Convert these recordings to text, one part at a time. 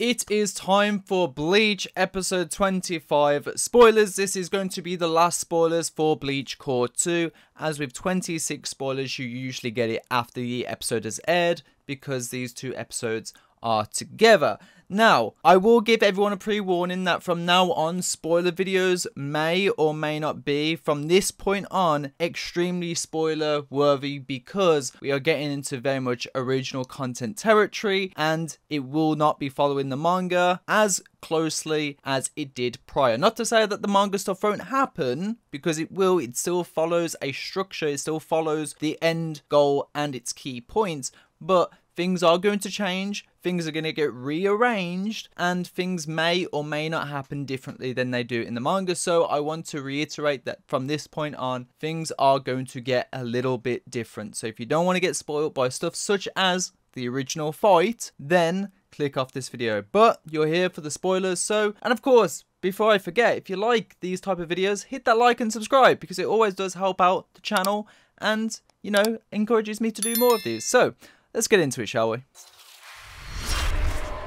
It is time for Bleach episode 25 spoilers. This is going to be the last spoilers for Bleach Core 2. As with 26 spoilers, you usually get it after the episode has aired because these two episodes are together. Now, I will give everyone a pre-warning that from now on, spoiler videos may or may not be, from this point on, extremely spoiler worthy, because we are getting into very much original content territory and it will not be following the manga as closely as it did prior. Not to say that the manga stuff won't happen, because it will. It still follows a structure, it still follows the end goal and its key points, but things are going to change, things are going to get rearranged, and things may or may not happen differently than they do in the manga. So I want to reiterate that from this point on, things are going to get a little bit different. So if you don't want to get spoiled by stuff such as the original fight, then click off this video. But you're here for the spoilers, so, and of course, before I forget, if you like these type of videos, hit that like and subscribe, because it always does help out the channel and, you know, encourages me to do more of these. So let's get into it, shall we?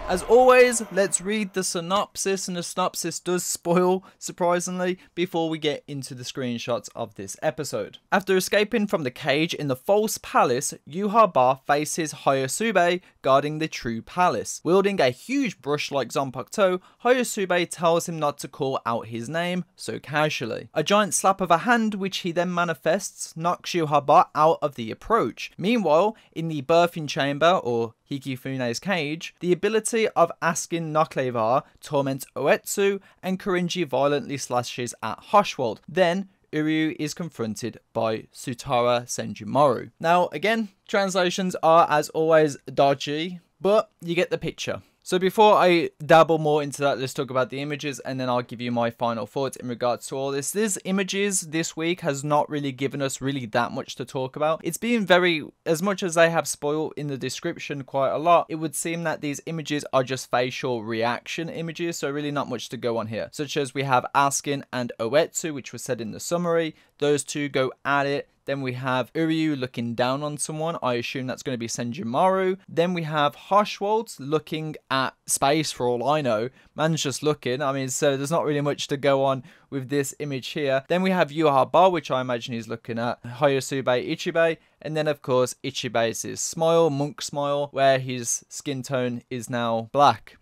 As always, let's read the synopsis, and the synopsis does spoil, surprisingly, before we get into the screenshots of this episode. After escaping from the cage in the false palace, Yhwach faces Hyōsube guarding the true palace. Wielding a huge brush like Zanpakuto, Hyōsube tells him not to call out his name so casually. A giant slap of a hand, which he then manifests, knocks Yhwach out of the approach. Meanwhile, in the birthing chamber, or Hikifune's cage, the ability of Askin Nakleva torments Oetsu, and Kirinji violently slashes at Haschwalth. Then Uryu is confronted by Shutara Senjumaru. Now again, translations are as always dodgy, but you get the picture. So before I dabble more into that, let's talk about the images, and then I'll give you my final thoughts in regards to all this. These images this week has not really given us really that much to talk about. It's been very, as much as they have spoiled in the description quite a lot, it would seem that these images are just facial reaction images, so really not much to go on here. Such as we have Askin and Oetsu, which was said in the summary. Those two go at it. Then we have Uryu looking down on someone. I assume that's going to be Senjumaru. Then we have Haschwalth looking at space for all I know. Man's just looking. I mean, so there's not really much to go on with this image here. Then we have Yhwach, which I imagine he's looking at Hyōsube, Ichibei. And then, of course, Ichibei's smile, monk smile, where his skin tone is now black.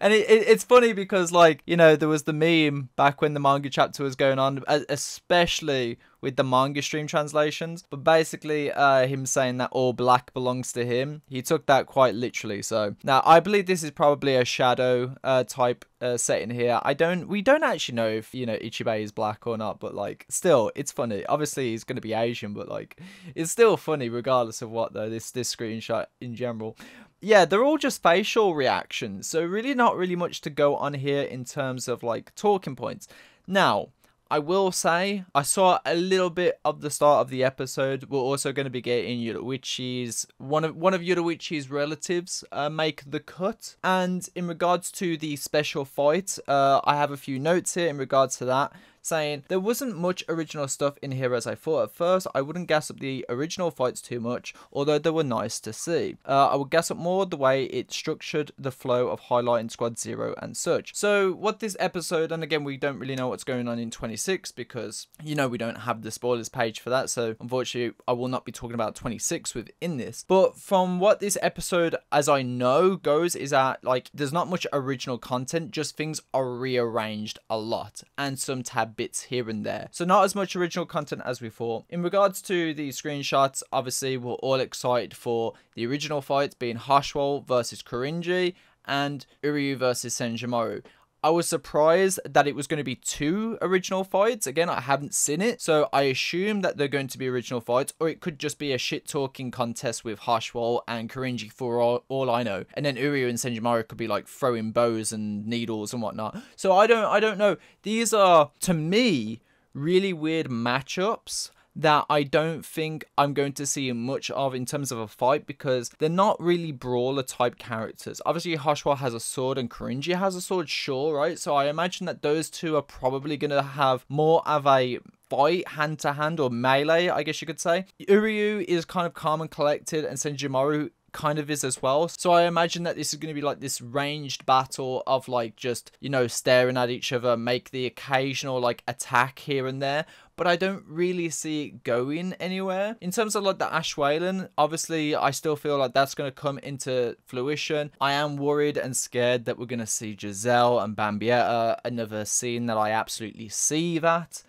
And it's funny because, like, you know, there was the meme back when the manga chapter was going on, especially with the manga stream translations, but basically him saying that all black belongs to him, he took that quite literally. So now I believe this is probably a shadow type setting here. We don't actually know if, you know, Ichibei is black or not, but like, still, it's funny. Obviously he's going to be Asian, but like, it's still funny regardless of what, though, this screenshot in general. Yeah, they're all just facial reactions, so really not really much to go on here in terms of like talking points. Now, I will say, I saw a little bit of the start of the episode. We're also going to be getting Yhwachi's, one of Yhwachi's relatives make the cut. And in regards to the special fight, I have a few notes here in regards to that, saying there wasn't much original stuff in here as I thought at first. I wouldn't gas up the original fights too much, although they were nice to see. I would gas up more the way it structured the flow of highlighting Squad Zero and such. So what this episode, and again, we don't really know what's going on in 26 because, you know, we don't have the spoilers page for that. So unfortunately, I will not be talking about 26 within this. But from what this episode, as I know, goes is that, like, there's not much original content, just things are rearranged a lot and some tab bits here and there, so not as much original content as we thought. In regards to the screenshots, obviously we're all excited for the original fights being Haschwalth versus Kirinji and Uryu versus Senjumaru. I was surprised that it was going to be two original fights. Again, I haven't seen it, so I assume that they're going to be original fights, or it could just be a shit-talking contest with Haschwalth and Kirinji for all I know. And then Uryu and Senjumaru could be like throwing bows and needles and whatnot. So I don't know. These are, to me, really weird matchups that I don't think I'm going to see much of in terms of a fight, because they're not really brawler type characters. Obviously Haschwalth has a sword and Kirinji has a sword, sure, right? So I imagine that those two are probably going to have more of a fight, hand to hand or melee, I guess you could say. Uryu is kind of calm and collected, and Senjumaru kind of is as well. So I imagine that this is going to be like this ranged battle of like just, you know, staring at each other, make the occasional like attack here and there. But I don't really see it going anywhere. In terms of like the Ashwailan, obviously I still feel like that's going to come into fruition. I am worried and scared that we're going to see Giselle and Bambieta, another scene that I absolutely see that.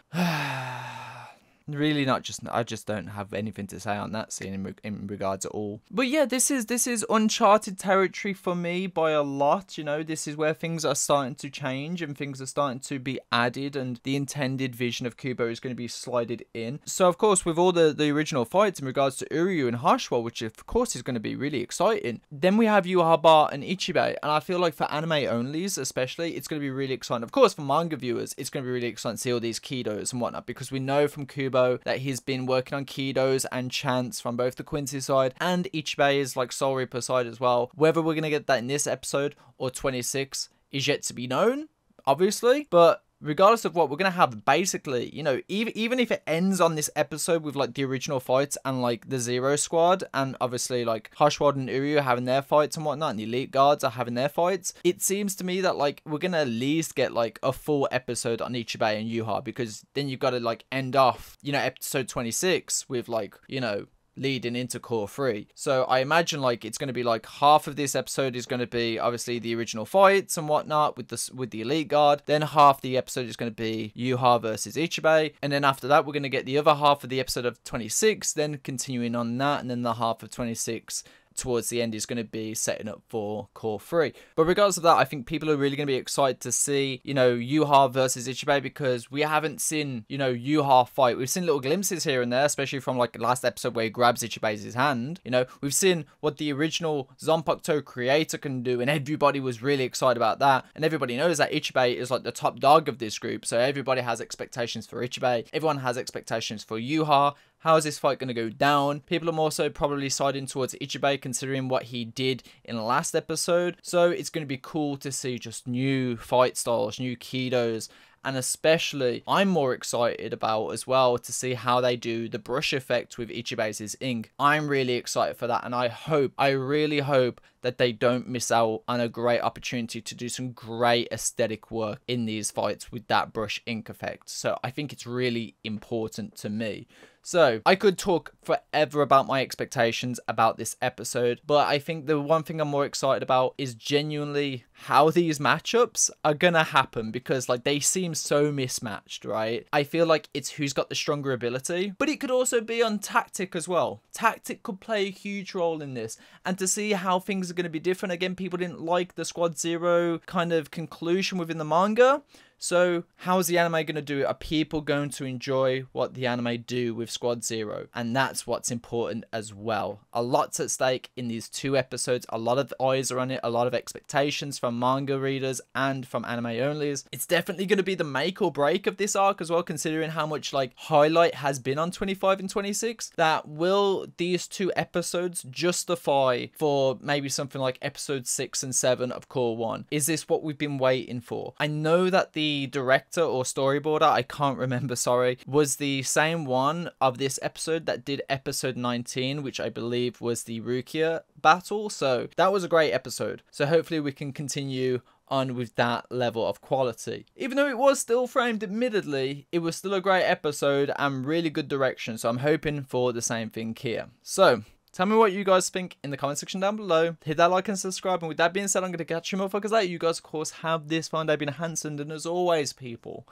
Really not just, I just don't have anything to say on that scene in regards at all. But yeah, this is uncharted territory for me by a lot, you know. This is where things are starting to change and things are starting to be added and the intended vision of Kubo is going to be slided in. So of course, with all the original fights in regards to Uryu and Haschwalth, which of course is going to be really exciting, then we have Yhwach and Ichibei, and I feel like for anime onlys especially, it's going to be really exciting. Of course, for manga viewers, it's going to be really exciting to see all these Kidos and whatnot, because we know from Kubo that he's been working on Kidos and chants from both the Quincy side and Ichibei's like Soul Reaper side as well. Whether we're going to get that in this episode or 26 is yet to be known, obviously, but regardless of what, we're going to have basically, you know, even if it ends on this episode with like the original fights and like the Zero Squad, and obviously like Haschwalth and Uryu having their fights and whatnot, and the Elite Guards are having their fights, it seems to me that like we're going to at least get like a full episode on Ichibei and Yhwach, because then you've got to like end off, you know, episode 26 with like, you know, leading into core 3. So I imagine like it's going to be like half of this episode is going to be obviously the original fights and whatnot with the Elite Guard, then half the episode is going to be Yhwach versus Ichibei, and then after that we're going to get the other half of the episode of 26, then continuing on that, and then the half of 26 towards the end is going to be setting up for core 3. But regardless of that, I think people are really going to be excited to see, you know, Yhwach versus Ichibei, because we haven't seen, you know, Yhwach fight. We've seen little glimpses here and there, especially from like last episode where he grabs Ichibei's hand. You know, we've seen what the original Zanpakuto creator can do, and everybody was really excited about that. And everybody knows that Ichibei is like the top dog of this group, so everybody has expectations for Ichibei. Everyone has expectations for Yhwach. How is this fight going to go down? People are also probably siding towards Ichibei, considering what he did in the last episode. So it's going to be cool to see just new fight styles, new Kidos. And especially, I'm more excited about as well to see how they do the brush effect with Ichibei's ink. I'm really excited for that, and I really hope that they don't miss out on a great opportunity to do some great aesthetic work in these fights with that brush ink effect. So I think it's really important to me. So I could talk forever about my expectations about this episode, but I think the one thing I'm more excited about is genuinely how these matchups are gonna happen, because like they seem so mismatched, right? I feel like it's who's got the stronger ability, but it could also be on tactic as well. Tactic could play a huge role in this, and to see how things are going to be different. Again, people didn't like the Squad Zero kind of conclusion within the manga. So how is the anime going to do it? Are people going to enjoy what the anime do with Squad Zero? And that's what's important as well. A lot's at stake in these two episodes. A lot of eyes are on it. A lot of expectations from manga readers and from anime onlys. It's definitely going to be the make or break of this arc as well, considering how much like highlight has been on 25 and 26. That will these two episodes justify for maybe something like episode 6 and 7 of core 1? Is this what we've been waiting for? I know that the director or storyboarder, I can't remember, sorry, was the same one of this episode that did episode 19, which I believe was the Rukia battle. So that was a great episode. So hopefully we can continue on with that level of quality. Even though it was still framed admittedly, it was still a great episode and really good direction. So I'm hoping for the same thing here. So tell me what you guys think in the comment section down below. Hit that like and subscribe. And with that being said, I'm going to catch you motherfuckers later. You guys, of course, have this fun day being handsome. And as always, people,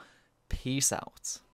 peace out.